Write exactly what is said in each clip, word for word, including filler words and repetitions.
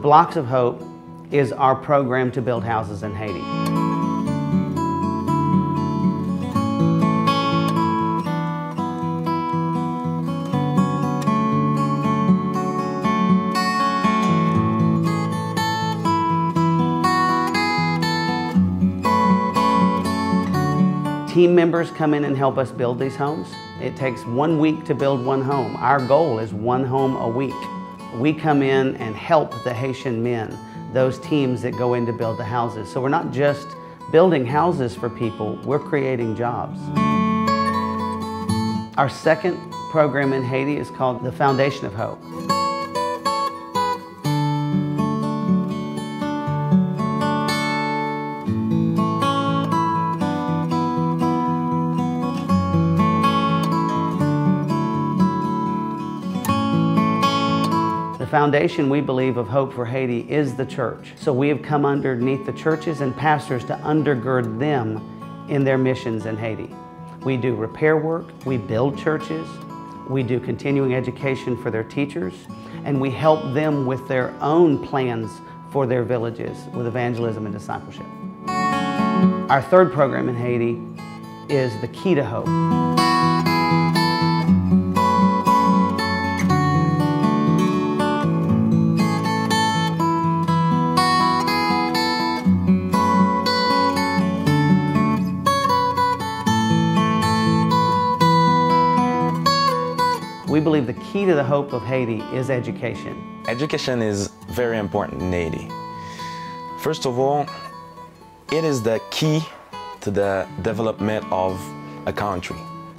Blocks of Hope is our program to build houses in Haiti. Team members come in and help us build these homes. It takes one week to build one home. Our goal is one home a week. We come in and help the Haitian men, those teams that go in to build the houses. So we're not just building houses for people, we're creating jobs. Our second program in Haiti is called the Foundation of Hope. The foundation, we believe, of Hope for Haiti is the church. So we have come underneath the churches and pastors to undergird them in their missions in Haiti. We do repair work, we build churches, we do continuing education for their teachers, and we help them with their own plans for their villages with evangelism and discipleship. Our third program in Haiti is the Key to Hope. We believe the key to the hope of Haiti is education. Education is very important in Haiti. First of all, it is the key to the development of a country.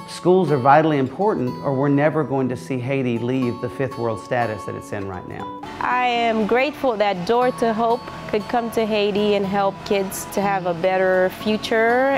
Schools are vitally important, or we're never going to see Haiti leave the fifth world status that it's in right now. I am grateful that Door to Hope could come to Haiti and help kids to have a better future.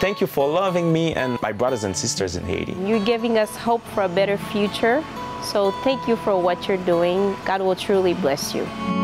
Thank you for loving me and my brothers and sisters in Haiti. You're giving us hope for a better future, so thank you for what you're doing. God will truly bless you.